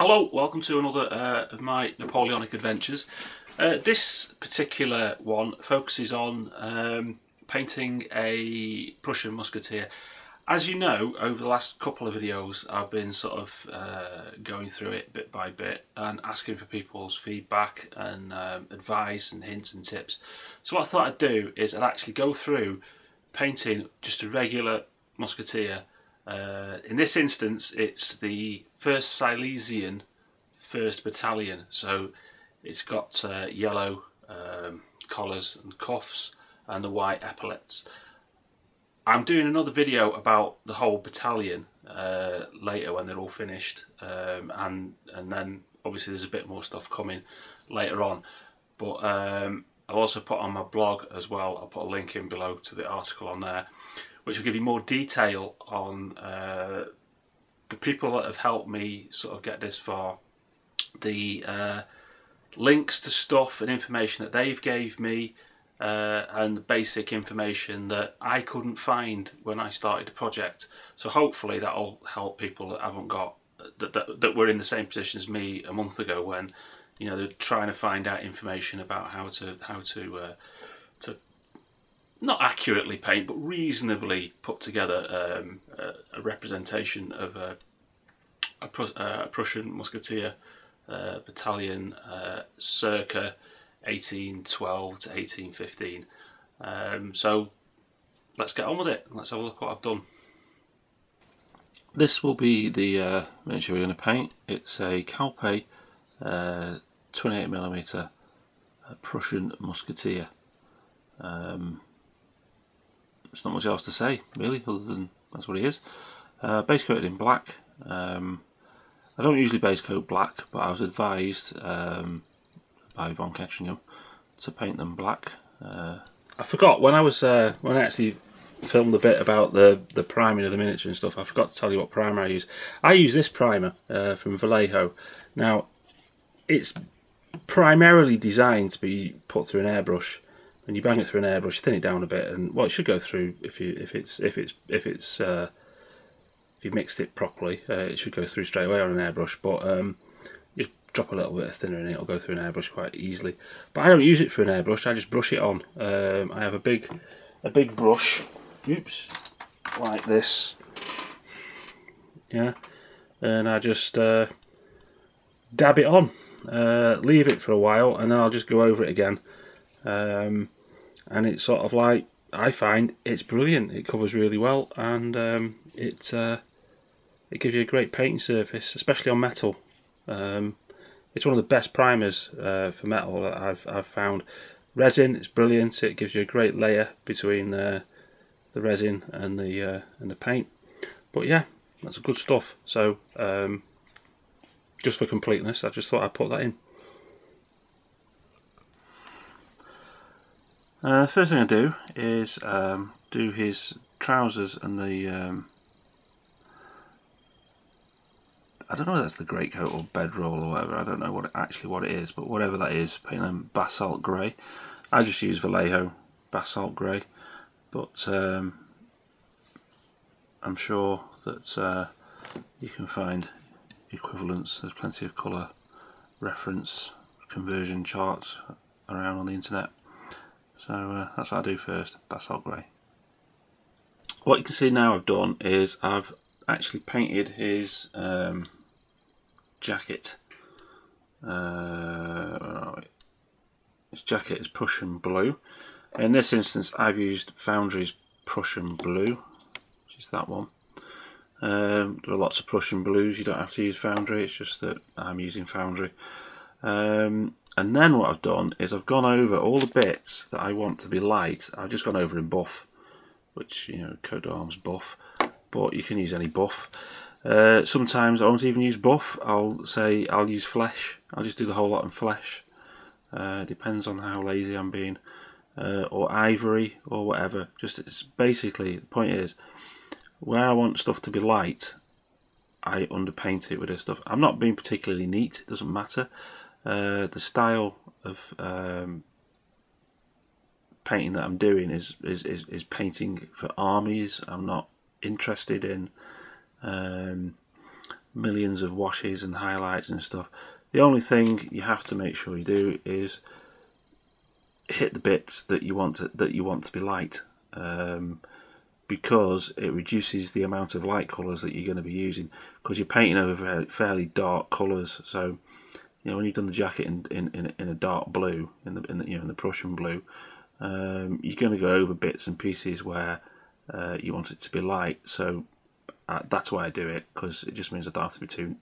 Hello, welcome to another of my Napoleonic adventures. This particular one focuses on painting a Prussian musketeer. As you know, over the last couple of videos I've been sort of going through it bit by bit and asking for people's feedback and advice and hints and tips. So what I thought I'd do is I'd actually go through painting just a regular musketeer. In this instance, it's the 1st Silesian 1st Battalion, so it's got yellow collars and cuffs and the white epaulets. I'm doing another video about the whole battalion later when they're all finished, and then obviously there's a bit more stuff coming later on. But I've also put on my blog as well, I'll put a link in below to the article on there, which will give you more detail on the people that have helped me sort of get this far, the links to stuff and information that they've gave me, and basic information that I couldn't find when I started the project. So hopefully that'll help people that haven't got that were in the same position as me a month ago, when you know they're trying to find out information about how to not accurately paint, but reasonably put together a representation of a Prussian musketeer battalion circa 1812 to 1815. So let's get on with it. Let's have a look at what I've done. This will be the miniature we're going to paint. It's a Calpe 28mm Prussian musketeer. There's not much else to say, really, other than that's what he is. Base coated in black. I don't usually base coat black, but I was advised by Von Ketchingham to paint them black. I forgot when I was when I actually filmed a bit about the priming of the miniature and stuff. I forgot to tell you what primer I use. I use this primer from Vallejo. Now, it's primarily designed to be put through an airbrush. And you bang it through an airbrush, thin it down a bit, and well, it should go through if you mixed it properly, it should go through straight away on an airbrush. But you drop a little bit of thinner in it, it'll go through an airbrush quite easily. But I don't use it for an airbrush; I just brush it on. I have a big brush, oops, like this, yeah, and I just dab it on, leave it for a while, and then I'll just go over it again. And it's sort of like, I find it's brilliant. It covers really well, and it gives you a great painting surface, especially on metal. It's one of the best primers for metal that I've found. Resin, it's brilliant. It gives you a great layer between the resin and the paint. But yeah, that's good stuff. So just for completeness, I just thought I'd put that in. First thing I do is do his trousers and the I don't know if that's the greatcoat or bedroll or whatever. I don't know what it is, but whatever that is, paint them basalt grey. I just use Vallejo basalt grey, but I'm sure that you can find equivalents. There's plenty of colour reference conversion charts around on the internet. So that's what I do first, basalt grey. What you can see now I've done is I've actually painted his jacket. Where are we? His jacket is Prussian blue. In this instance I've used Foundry's Prussian blue, which is that one. There are lots of Prussian blues, you don't have to use Foundry, it's just that I'm using Foundry. And then what I've done is I've gone over all the bits that I want to be light. I've just gone over in buff, which, you know, Coat of Arms buff, but you can use any buff. Sometimes I won't even use buff, I'll say I'll use flesh. I'll just do the whole lot in flesh. Depends on how lazy I'm being, or ivory or whatever. Just it's basically, the point is, where I want stuff to be light, I underpaint it with this stuff. I'm not being particularly neat, it doesn't matter. The style of painting that I'm doing is painting for armies. I'm not interested in millions of washes and highlights and stuff. The only thing you have to make sure you do is hit the bits that you want to be light, because it reduces the amount of light colours that you're going to be using, because you're painting over fairly dark colours. So you know, when you've done the jacket in a dark blue, in the Prussian blue, you're going to go over bits and pieces where you want it to be light. So that's why I do it, because it just means I don't have to be too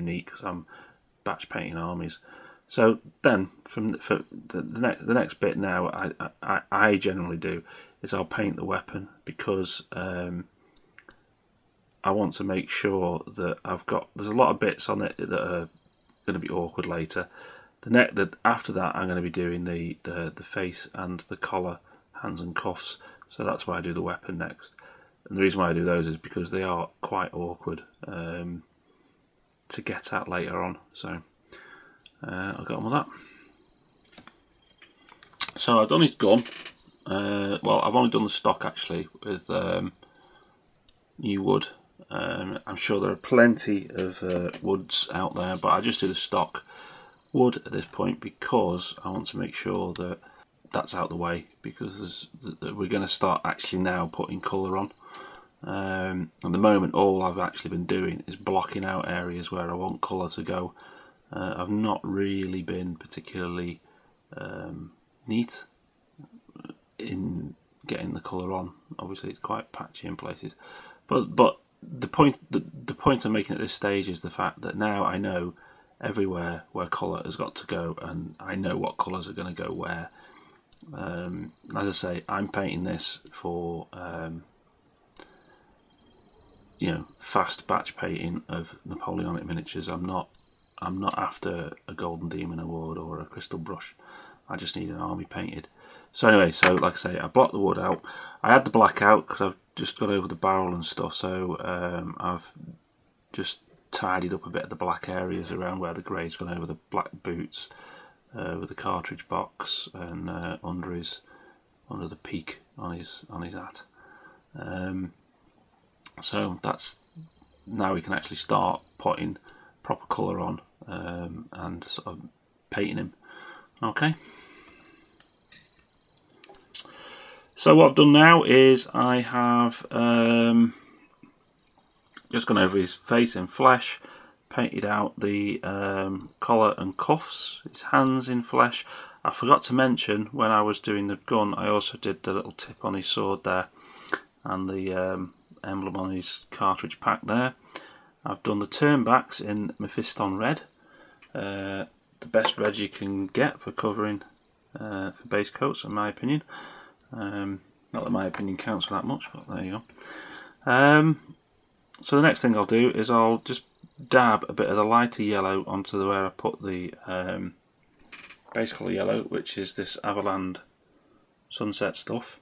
neat, because I'm batch painting armies. So then, for the next bit now, I generally do is I'll paint the weapon, because I want to make sure that I've got, there's a lot of bits on it that are going to be awkward later. After that, I'm going to be doing the face and the collar, hands and cuffs. So that's why I do the weapon next. And the reason why I do those is because they are quite awkward to get at later on. So I'll get on with that. So I've done his gun. Well, I've only done the stock actually with new wood. I'm sure there are plenty of woods out there, but I just do the stock wood at this point because I want to make sure that that's out the way, because we're going to start actually now putting colour on. At the moment, all I've actually been doing is blocking out areas where I want colour to go. I've not really been particularly neat in getting the colour on. Obviously, it's quite patchy in places, but the point I'm making at this stage is the fact that now I know everywhere where colour has got to go, and I know what colours are going to go where. As I say, I'm painting this for you know, fast batch painting of Napoleonic miniatures. I'm not after a Golden Demon award or a crystal brush. I just need an army painted. So anyway, so like I say, I blocked the wood out. I had the black out because I've just got over the barrel and stuff, so I've just tidied up a bit of the black areas around where the grey's gone over the black boots, with the cartridge box and under the peak on his hat. So that's, now we can actually start putting proper colour on and sort of painting him. Okay. So what I've done now is I have just gone over his face in flesh, painted out the collar and cuffs, his hands in flesh. I forgot to mention when I was doing the gun, I also did the little tip on his sword there and the emblem on his cartridge pack there. I've done the turnbacks in Mephiston red, the best red you can get for covering for base coats, in my opinion. Not that my opinion counts for that much, but there you go. So the next thing I'll do is I'll just dab a bit of the lighter yellow onto where I put the base colour yellow, which is this Avalon Sunset stuff,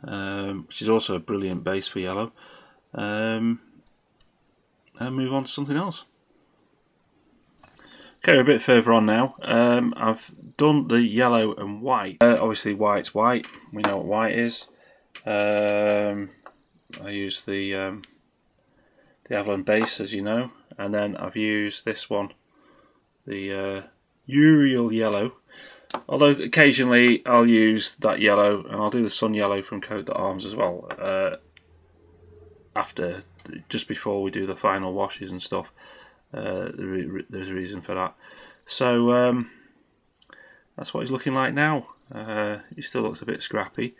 which is also a brilliant base for yellow, and move on to something else. Okay, we're a bit further on now. I've done the yellow and white. Obviously, white's white. We know what white is. I use the Avalon base, as you know, and then I've used this one, the Uriel yellow. Although occasionally I'll use that yellow, and I'll do the sun yellow from Coat of Arms as well. Just before we do the final washes and stuff. There's a reason for that. So that's what he's looking like now. He still looks a bit scrappy,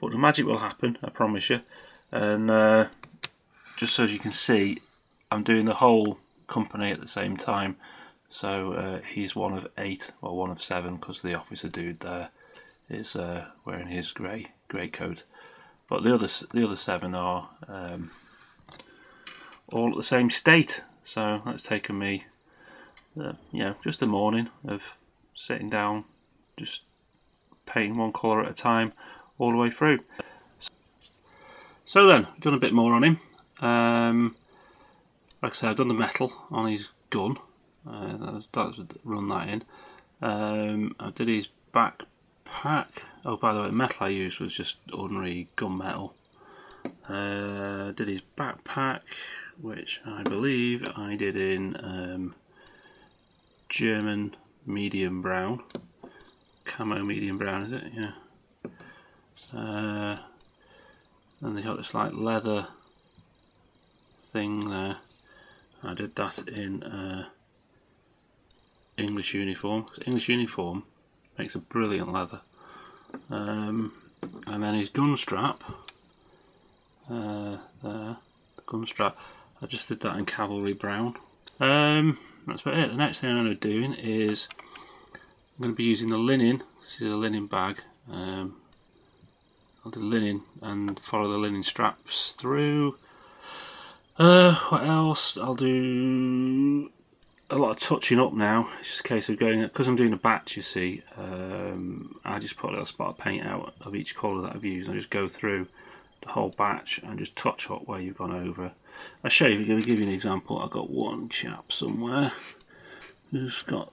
but the magic will happen, I promise you. And just so as you can see, I'm doing the whole company at the same time. So he's one of 8 or one of 7, because the officer dude there is wearing his grey coat. But the other 7 are all at the same state. So that's taken me, you know, just a morning of sitting down, just painting one colour at a time all the way through. So then, I've done a bit more on him. Like I said, I've done the metal on his gun. That's run that in. I did his backpack. Oh, by the way, the metal I used was just ordinary gunmetal. Did his backpack. which I believe I did in German medium brown. Camo medium brown, is it? Yeah. And they got this like leather thing there. I did that in English uniform. English uniform makes a brilliant leather. And then his gun strap, there, the gun strap, I just did that in cavalry brown. That's about it. The next thing I'm going to be doing is I'm going to be using the linen. This is a linen bag. I'll do linen and follow the linen straps through. What else? I'll do a lot of touching up now. It's just a case of going, because I'm doing a batch, you see. I just put a little spot of paint out of each colour that I've used, and I just go through the whole batch and just touch up where you've gone over. I'll show you, I'll give you an example. I've got one chap somewhere who's got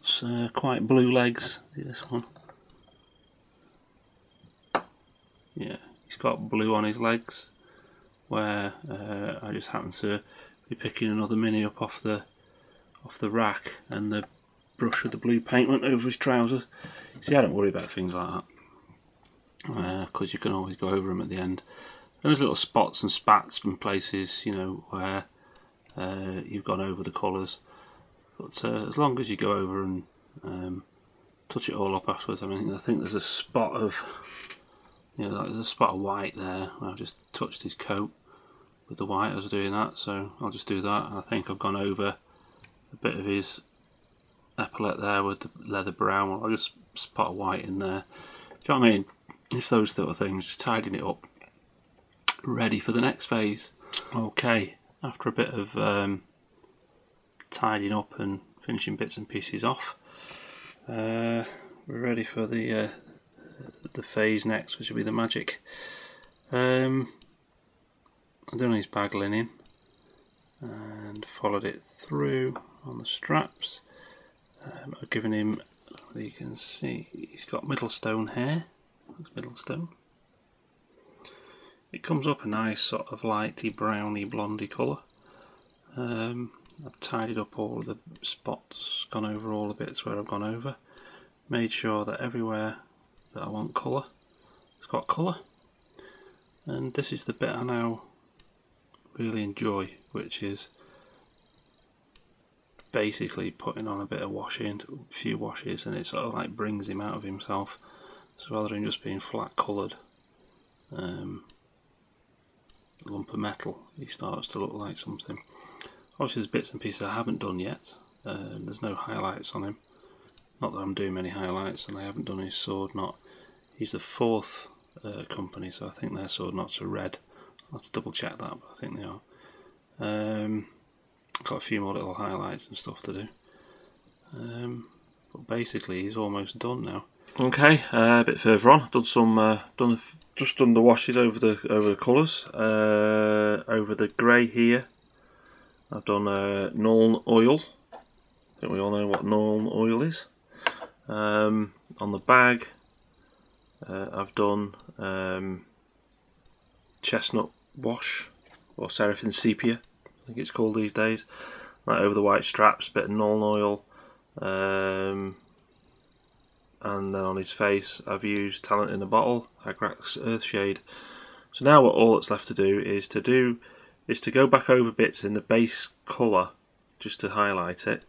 quite blue legs. See this one? Yeah, he's got blue on his legs, where I just happen to be picking another mini up off the rack, and the brush with the blue paint went over his trousers. See, I don't worry about things like that, because you can always go over them at the end. And there's little spots and spats and places, you know, where you've gone over the colours. But as long as you go over and touch it all up afterwards, I mean, I think there's a spot of, you know, like there's a spot of white there where I've just touched his coat with the white as doing that, so I'll just do that. And I think I've gone over a bit of his epaulette there with the leather brown. I'll just spot a white in there. Do you know what I mean? It's those little things, just tidying it up, ready for the next phase. Okay, after a bit of tidying up and finishing bits and pieces off, we're ready for the phase next, which will be the magic. I'm doing his bag linen and followed it through on the straps. I've given him, you can see, he's got Middlestone hair. That's Middlestone. It comes up a nice sort of lighty browny blondy colour. I've tidied up all the spots, gone over all the bits where I've gone over, made sure that everywhere that I want colour, it's got colour. And this is the bit I now really enjoy, which is basically putting on a bit of washing, a few washes, and it sort of like brings him out of himself. So rather than just being flat coloured lump of metal, he starts to look like something. Obviously there's bits and pieces I haven't done yet. There's no highlights on him. Not that I'm doing many highlights, and I haven't done his sword knot. He's the fourth company, so I think their sword knots are red. I'll have to double check that, but I think they are. Got a few more little highlights and stuff to do. But basically, he's almost done now. Okay, a bit further on, done some, just done the washes over the colours. Over the grey here, I've done Nuln Oil. I think we all know what Nuln Oil is. On the bag, I've done chestnut wash, or Seraphin sepia, I think it's called these days. Like over the white straps, a bit of Nuln Oil, and then on his face I've used Talent in a Bottle, Agrax Earthshade. So now what all that's left to do is to go back over bits in the base colour just to highlight it,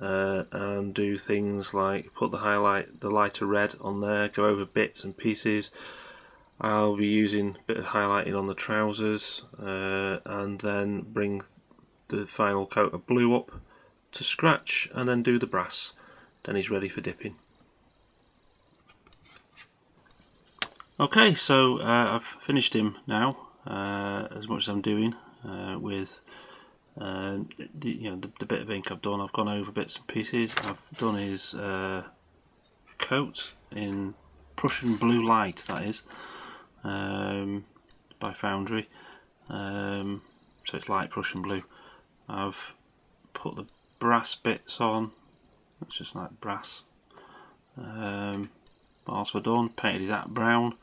and do things like put the lighter red on there, go over bits and pieces. I'll be using a bit of highlighting on the trousers, and then bring the final coat of blue up to scratch, and then do the brass. Then he's ready for dipping. Okay, so I've finished him now, as much as I'm doing with the bit of ink I've done. I've gone over bits and pieces. I've done his coat in Prussian blue light, that is. By Foundry, so it's light Prussian blue. I've put the brass bits on, it's just like brass. What else have I done? Painted his hat brown,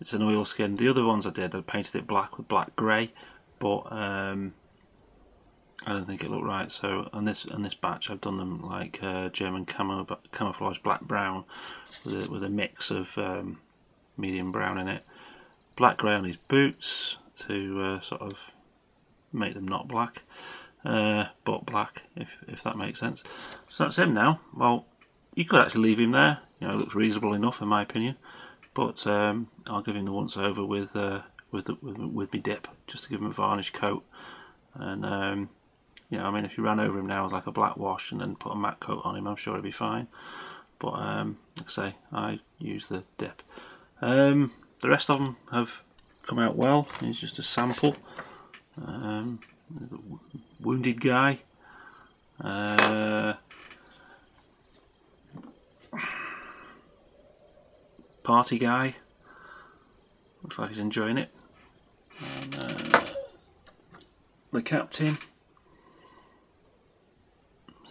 it's an oil skin. The other ones I did, I painted it black with black grey, but I don't think it looked right. So on this batch, I've done them like German camouflage black brown with a mix of medium brown in it. Black grey on his boots to sort of make them not black, but black if that makes sense. So that's him now. Well, you could actually leave him there. You know, it looks reasonable enough in my opinion. But I'll give him the once over with my dip, just to give him a varnish coat. And you know, I mean, if you ran over him now with like a black wash and then put a matte coat on him, I'm sure it'd be fine. But like I say, I use the dip. The rest of them have come out well. It's just a sample. Wounded guy. Party guy. Looks like he's enjoying it. And, the captain.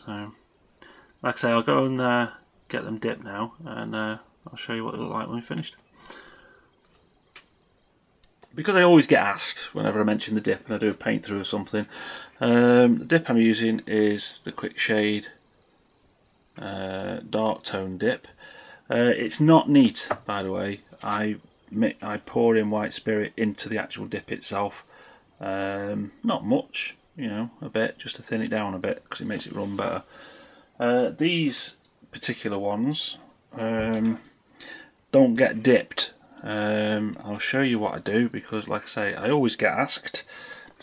So, like I say, I'll go and get them dipped now, and I'll show you what they look like when we're finished. Because I always get asked whenever I mention the dip and I do a paint through or something, the dip I'm using is the Quickshade dark tone dip. It's not neat, by the way. I pour in white spirit into the actual dip itself. Not much, you know, a bit, just to thin it down a bit because it makes it run better. These particular ones don't get dipped. I'll show you what I do because, like I say, I always get asked,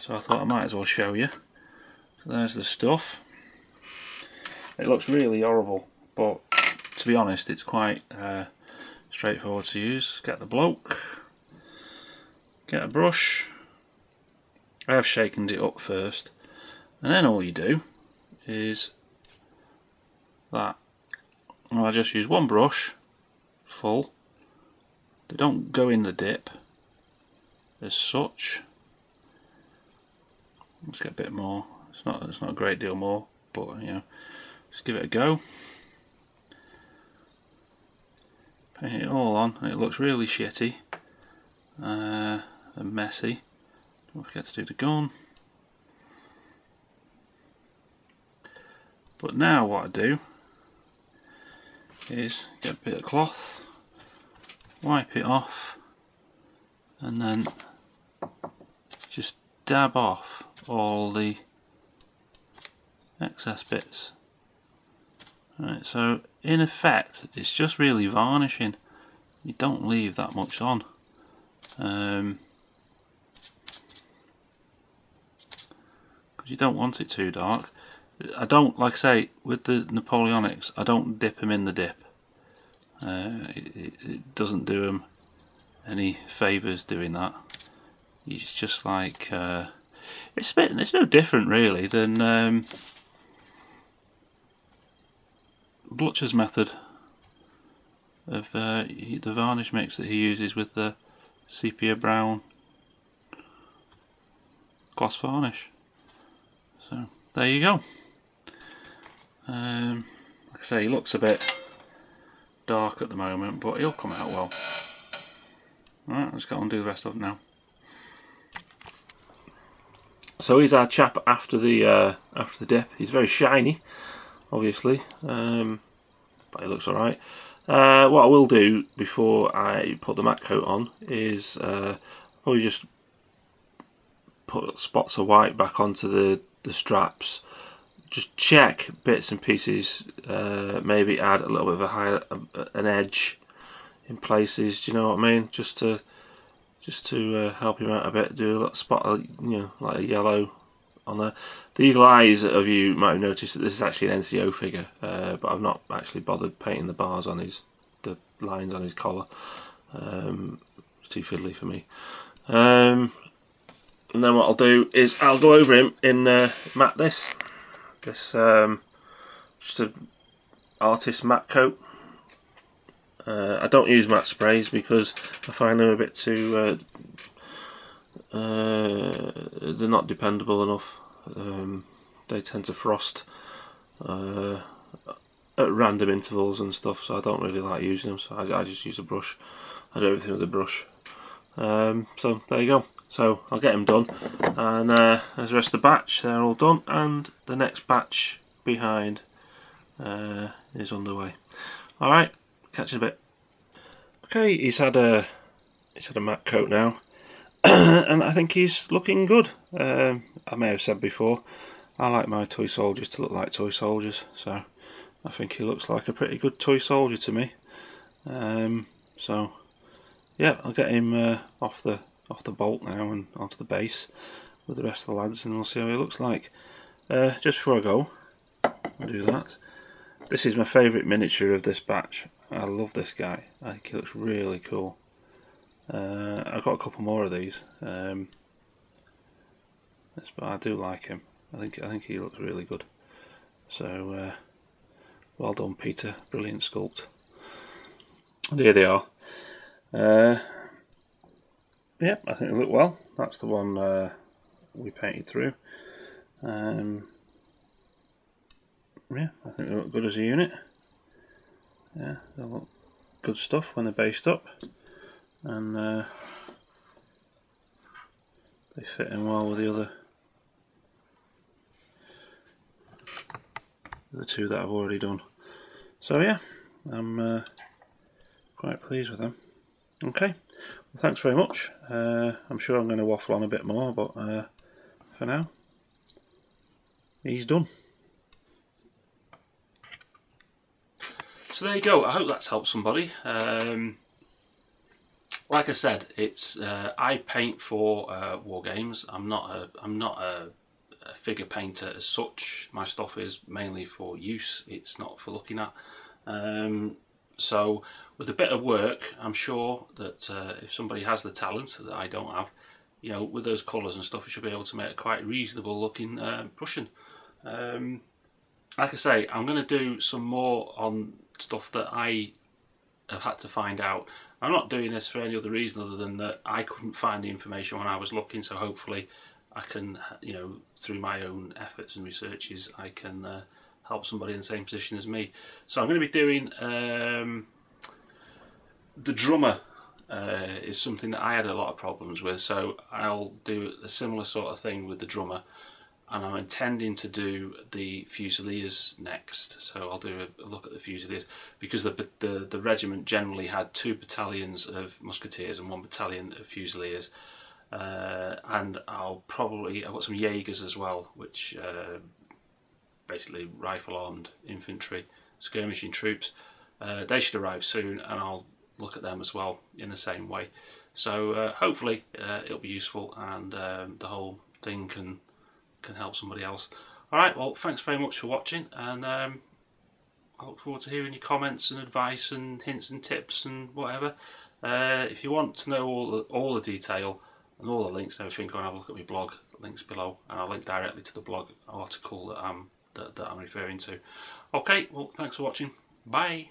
so I thought I might as well show you. So there's the stuff. It looks really horrible, but to be honest, it's quite straightforward to use. Get the bloke, get a brush. I have shaken it up first, and then all you do is that. And I just use one brush, full. They don't go in the dip as such. Let's get a bit more. It's not a great deal more, but you know, just give it a go. Paint it all on, and it looks really shitty and messy. Don't forget to do the gun. But now what I do is get a bit of cloth, wipe it off, and then just dab off all the excess bits. Right, so in effect, it's just really varnishing. You don't leave that much on. You don't want it too dark. I don't, like I say, with the Napoleonics, I don't dip them in the dip. It doesn't do them any favours doing that. It's just like it's no different really than Blutcher's method of the varnish mix that he uses with the sepia brown gloss varnish. So there you go. Like I say, he looks a bit dark at the moment, but he'll come out well. Alright, let's go on and do the rest of it now. So he's our chap after the dip. He's very shiny, obviously, but he looks alright. What I will do before I put the matte coat on is probably just put spots of white back onto the straps. Just check bits and pieces, maybe add a little bit of an edge in places, do you know what I mean, just to help him out a bit. Do a little spot of, you know, like a yellow on there. The eagle eyes of you might have noticed that this is actually an NCO figure, but I've not actually bothered painting the bars on the lines on his collar. It's too fiddly for me. And then what I'll do is I'll go over him in matte this just an artist matte coat. I don't use matte sprays because I find them a bit too they're not dependable enough. They tend to frost at random intervals and stuff, so I don't really like using them. So I just use a brush. I do everything with a brush. So there you go. So I'll get them done, and there's the rest of the batch, they're all done, and the next batch behind is underway. Alright, catch you in a bit. Okay, he's had a matte coat now, and I think he's looking good. I may have said before, I like my toy soldiers to look like toy soldiers, so I think he looks like a pretty good toy soldier to me. So yeah, I'll get him off the bolt now and onto the base with the rest of the lads, and we'll see how he looks like. Just before I go, I'll do that. This is my favourite miniature of this batch. I love this guy. I think he looks really cool. I've got a couple more of these, but I do like him. I think he looks really good. So well done, Peter. Brilliant sculpt. And here they are. Yep, I think they look well. That's the one we painted through. Yeah, I think they look good as a unit. Yeah, they look good stuff when they're based up, and they fit in well with the two that I've already done. So yeah, I'm quite pleased with them. Okay. Well, thanks very much. I'm sure I'm going to waffle on a bit more, but for now, he's done. So there you go. I hope that's helped somebody. Like I said, it's I paint for war games. I'm not a figure painter as such. My stuff is mainly for use. It's not for looking at. So with a bit of work, I'm sure that if somebody has the talent that I don't have, you know, with those colours and stuff, you should be able to make a quite reasonable looking Prussian. Like I say, I'm going to do some more on stuff that I have had to find out. I'm not doing this for any other reason other than that I couldn't find the information when I was looking, so hopefully I can, you know, through my own efforts and researches, I can help somebody in the same position as me. So I'm going to be doing the drummer is something that I had a lot of problems with, so I'll do a similar sort of thing with the drummer, and I'm intending to do the Fusiliers next. So I'll do a look at the Fusiliers, because the regiment generally had two battalions of musketeers and one battalion of Fusiliers, and I've got some Jaegers as well, which basically rifle armed infantry skirmishing troops. They should arrive soon, and I'll look at them as well in the same way. So hopefully it'll be useful, and the whole thing can help somebody else. Alright, well, thanks very much for watching, and I look forward to hearing your comments and advice and hints and tips and whatever. If you want to know all the detail and all the links and everything, go and have a look at my blog, links below, and I'll link directly to the blog article that I'm referring to. Okay, well, thanks for watching. Bye!